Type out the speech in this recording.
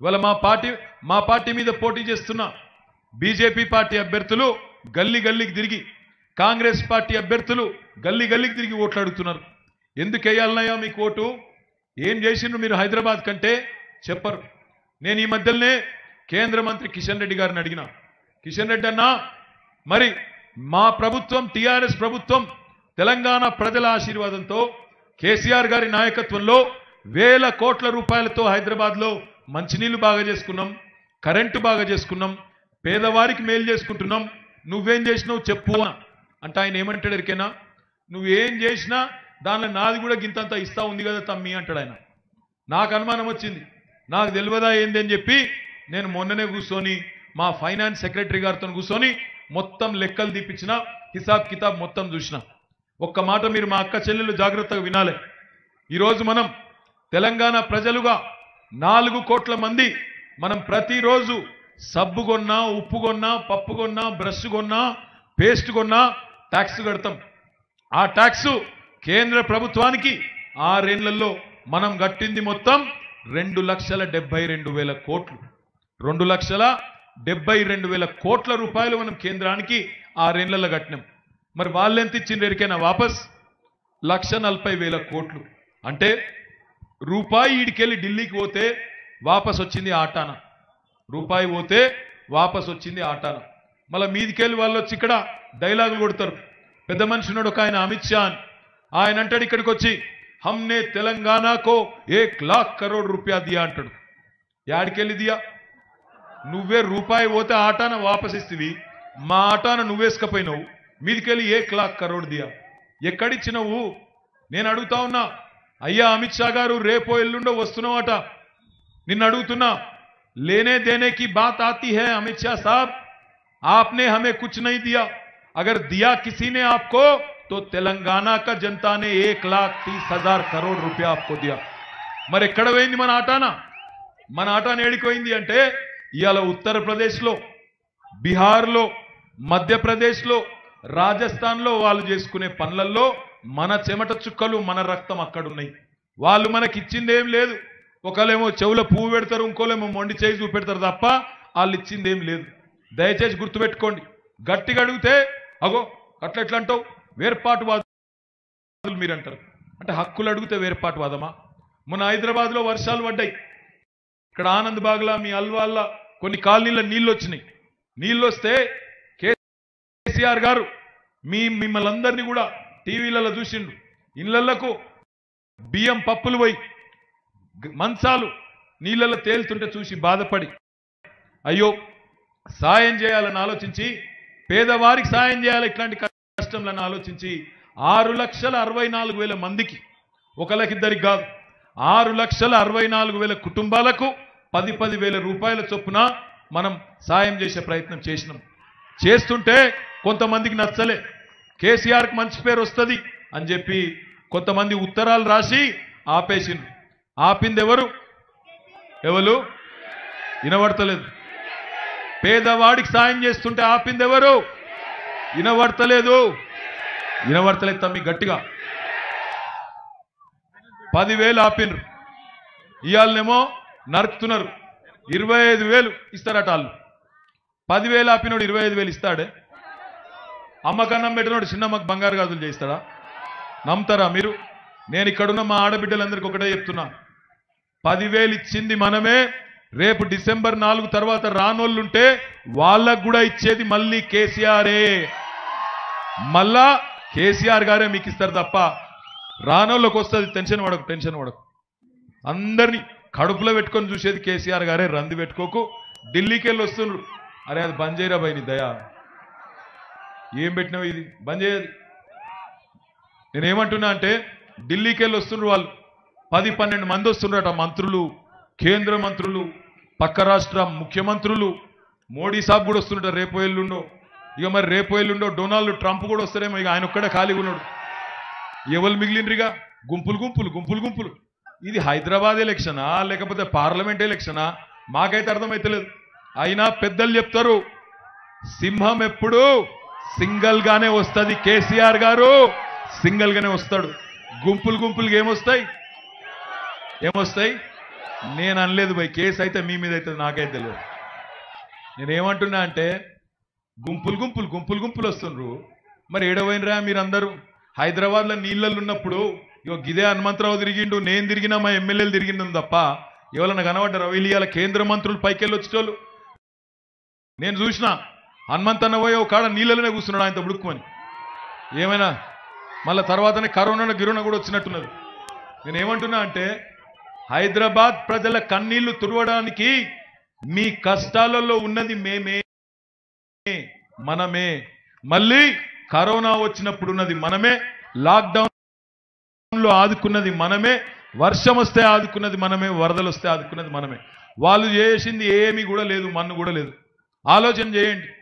ఇవాళ మా పార్టీ మీద పోటీ చేస్తున్న బీజేపీ పార్టీ అభ్యర్థులు గల్లి గల్లికి తిరిగి, కాంగ్రెస్ పార్టీ అభ్యర్థులు గల్లి గల్లికి తిరిగి ఓట్లు అడుగుతున్నారు. ఎందుకు వేయాలన్నాయో మీకు ఓటు, ఏం చేసిండ్రు మీరు హైదరాబాద్ కంటే చెప్పరు. నేను ఈ మధ్యనే కేంద్ర మంత్రి కిషన్ రెడ్డి గారిని అడిగినా, కిషన్ రెడ్డి అన్న మరి మా ప్రభుత్వం టీఆర్ఎస్ ప్రభుత్వం తెలంగాణ ప్రజల ఆశీర్వాదంతో కేసీఆర్ గారి నాయకత్వంలో వేల కోట్ల రూపాయలతో హైదరాబాద్లో మంచినీళ్ళు బాగా చేసుకున్నాం, కరెంటు బాగా చేసుకున్నాం, పేదవారికి మేలు చేసుకుంటున్నాం, నువ్వేం చేసినావు చెప్పు అంటే ఆయన ఏమంటాడు ఎరికేనా, నువ్వేం చేసినా దానిలో నాది కూడా గింతంతా ఇస్తా ఉంది కదా తమ్మి అంటాడు ఆయన. నాకు అనుమానం వచ్చింది, నాకు తెలియదా ఏంది అని చెప్పి నేను మొన్ననే కూర్చొని మా ఫైనాన్స్ సెక్రటరీ గారితో కూర్చొని మొత్తం లెక్కలు తీపించిన, హిసాబ్ కితాబ్ మొత్తం చూసిన. ఒక్క మాట మీరు మా అక్క చెల్లెలు జాగ్రత్తగా వినాలి. ఈరోజు మనం తెలంగాణ ప్రజలుగా 4 కోట్ల మంది మనం ప్రతిరోజు సబ్బు కొన్నా, ఉప్పు కొన్నా, పప్పు కొన్నా, బ్రష్ కొన్నా, పేస్ట్ కొన్నా ట్యాక్స్ కడతాం. ఆ ట్యాక్స్ కేంద్ర ప్రభుత్వానికి 6 ఏళ్లలో మనం కట్టింది మొత్తం 2,72,000 కోట్లు, 2,72,000 కోట్ల రూపాయలు మనం కేంద్రానికి 6 ఏళ్లలో కట్టినాం. మరి వాళ్ళు ఎంత ఇచ్చిండ్రు ఎరికైనా వాపస్? 1,40,000 కోట్లు. అంటే రూపాయి ఈడికెళ్ళి ఢిల్లీకి పోతే వాపస్ వచ్చింది ఆటాన, రూపాయి పోతే వాపస్ వచ్చింది ఆటాన. మళ్ళీ మీదికెళ్ళి వాళ్ళు వచ్చి ఇక్కడ డైలాగులు కొడతారు. పెద్ద మనిషి ఉన్నాడు ఒక ఆయన, అమిత్ షా, ఆయన అంటాడు ఇక్కడికి వచ్చి హమ్నే తెలంగాణకు 1 लाख करोड़ రూపాయ దియా అంటాడు. యాడికెళ్ళి దియా? నువ్వే రూపాయి పోతే ఆటాన వాపస్ ఇస్తవి, మా ఆటాన నువ్వేసుకపోయినావు, మీదికెళ్ళి 1 लाख करोड़ దియా ఎక్కడిచ్చినవు? నేను అడుగుతా ఉన్నా, అయ్యా అమిత్ షా గారు రేపో ఎల్లుండో వస్తున్నావాట, నిన్ను అడుగుతున్నా, లేనే దేనే కి బాత్ ఆతీ హై అమిత్ షా సాబ్, ఆప్నే హమే కుచ్ నహీ దియా, అగర్ దియా కిసీనే ఆప్కో तो तेलंगाना का जनता ने 1,30,000 करोड़ रुपया आपको दिया. मर एक्कड़ मन आटाना एडिकोइंदी अंटे इयाला उत्तर प्रदेश लो, बिहार लो, मध्य प्रदेश लो, राजस्थान लो वाळ्ळु चेसुकुने पनुलल्लो मन चेमट चुक्कलु मन रक्तं अक्कड़ उन्नायि. वाळ्ळु मनकि इच्चिंदेम लेदु. ఒకలేమో చెవుల పువ్వు పెడతారు, ఇంకోలేమో మొండి చేయి చూపెడతారు తప్ప వాళ్ళు ఇచ్చిందేం లేదు. దయచేసి గుర్తుపెట్టుకోండి. గట్టిగా అడిగితే అగో అట్లా ఎట్లా అంటావు, వేర్పాటువాదులు మీరు అంటారు. అంటే హక్కులు అడిగితే వేర్పాటువాదమా? మొన్న హైదరాబాద్లో వర్షాలు పడ్డాయి, ఇక్కడ ఆనంద్ బాగ్లా మీ అల్వాళ్ళ కొన్ని కాలనీల నీళ్ళు వచ్చినాయి. నీళ్ళు వస్తే కేసీఆర్ గారు మిమ్మల్ని అందరినీ కూడా టీవీలలో చూసిండు, ఇళ్లకు బియ్యం పప్పులు పోయి మంచాలు నీళ్ళలో తేలుతుంటే చూసి బాధపడి అయ్యో సాయం చేయాలని ఆలోచించి, పేదవారికి సాయం చేయాలి ఇట్లాంటి కష్టంలను ఆలోచించి 6,64,000 మందికి, ఒకళ్ళకిద్దరికి కాదు, 6,64,000 కుటుంబాలకు 10,000 రూపాయల చొప్పున మనం సాయం చేసే ప్రయత్నం చేసినాం. చేస్తుంటే కొంతమందికి నచ్చలే, కేసీఆర్కి మంచి పేరు వస్తుంది అని చెప్పి కొంతమంది ఉత్తరాలు రాసి ఆపేసింది. ఆపింది ఎవరు వినబడతలేదు. పేదవాడికి సాయం చేస్తుంటే ఆపింది ఎవరు వినబడతలేదు. తమ్మి గట్టిగా 10,000 ఆపినరు, ఇవాళనేమో నరుకుతున్నారు 25,000 ఇస్తారట వాళ్ళు. 10,000 ఆపినోడు 25,000 ఇస్తాడే, అమ్మకన్నం పెట్టినోడు చిన్నమ్మకు బంగారు గాజులు చేస్తాడా? నమ్ముతారా మీరు? నేను ఇక్కడున్న మా ఆడబిడ్డలందరికీ ఒకటే చెప్తున్నా, 10,000 ఇచ్చింది మనమే, రేపు డిసెంబర్ 4 తర్వాత రానోళ్ళుంటే వాళ్ళకు కూడా ఇచ్చేది మళ్ళీ కేసీఆరే, మళ్ళా కేసీఆర్ గారే మీకు ఇస్తారు తప్ప రానోళ్ళకి వస్తుంది. టెన్షన్ పడకు. అందరినీ కడుపులో పెట్టుకొని చూసేది కేసీఆర్ గారే, రంది పెట్టుకోకు. ఢిల్లీకి వెళ్ళి వస్తున్నారు, అరే అది బంజారా బైని దయా, ఏం పెట్టినావు ఇది బంజారా. నేనేమంటున్నా అంటే ఢిల్లీకి వెళ్ళి వస్తున్నారు వాళ్ళు, 10-12 మంది వస్తున్నారట, మంత్రులు, కేంద్ర మంత్రులు, పక్క రాష్ట్ర ముఖ్యమంత్రులు, మోడీ సాబ్ కూడా వస్తుంటారు రేపు ఎల్లుండో. ఇక మరి రేపు ఎల్లుండో డొనాల్డ్ ట్రంప్ కూడా వస్తారేమో, ఇక ఆయన ఒక్కడే ఖాళీగా ఉన్నాడు. ఎవరు మిగిలినరిగా? గుంపులు. ఇది హైదరాబాద్ ఎలక్షనా లేకపోతే పార్లమెంట్ ఎలక్షనా? మాకైతే అర్థమైతలేదు. అయినా పెద్దలు చెప్తారు, సింహం ఎప్పుడు సింగల్గానే వస్తుంది, కేసీఆర్ గారు సింగల్గానే వస్తాడు. గుంపులుగా ఏమొస్తాయి? నేను అనలేదు భయ్, కేసు అయితే మీ మీద అవుతుంది నాకైతే తెలియదు. నేనేమంటున్నా అంటే గుంపులు గుంపులు గుంపులు గుంపులు వస్తుండ్రు, మరి ఏడవైనరా మీరందరూ? హైదరాబాద్లో నీళ్ళల్లో ఉన్నప్పుడు ఇగో గిదే హనుమంతరావు తిరిగిండు, నేను తిరిగినా, మా ఎమ్మెల్యేలు తిరిగిండు తప్ప ఎవరన్నా కనబడ్డారు? రవిలియాల కేంద్ర మంత్రులు పైకెళ్ళి వచ్చేటోళ్ళు నేను చూసిన. హనుమంతన్న పోయి ఒక కాడ నీళ్ళలోనే కూర్చున్నాడు ఆయనతో ఉడుక్కుమని. ఏమైనా మళ్ళీ తర్వాతనే కరోనా గిరోనా కూడా వచ్చినట్టున్నది. నేనేమంటున్నా అంటే హైదరాబాద్ ప్రజల కన్నీళ్లు తుడవడానికి మీ కష్టాలలో ఉన్నది మేమే, మనమే. మళ్ళీ కరోనా వచ్చినప్పుడు ఉన్నది మనమే, లాక్డౌన్లో ఆదుకున్నది మనమే, వర్షం వస్తే ఆదుకున్నది మనమే, వరదలు వస్తే ఆదుకున్నది మనమే. వాళ్ళు చేసింది ఏమీ కూడా లేదు, మన్ను కూడా లేదు. ఆలోచన చేయండి.